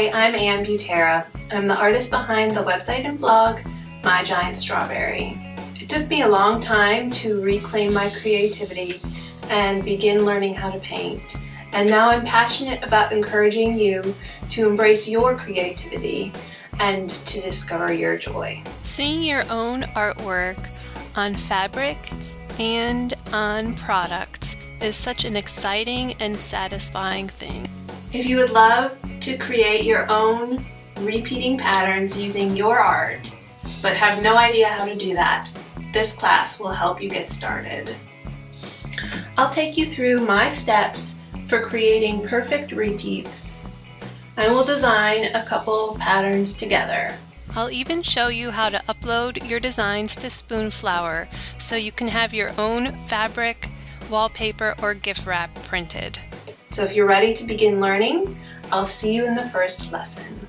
Hi, I'm Anne Butera. I'm the artist behind the website and blog, My Giant Strawberry. It took me a long time to reclaim my creativity and begin learning how to paint. And now I'm passionate about encouraging you to embrace your creativity and to discover your joy. Seeing your own artwork on fabric and on products is such an exciting and satisfying thing. If you would love to create your own repeating patterns using your art, but have no idea how to do that, this class will help you get started. I'll take you through my steps for creating perfect repeats. I will design a couple patterns together. I'll even show you how to upload your designs to Spoonflower so you can have your own fabric, wallpaper, or gift wrap printed. So if you're ready to begin learning, I'll see you in the first lesson.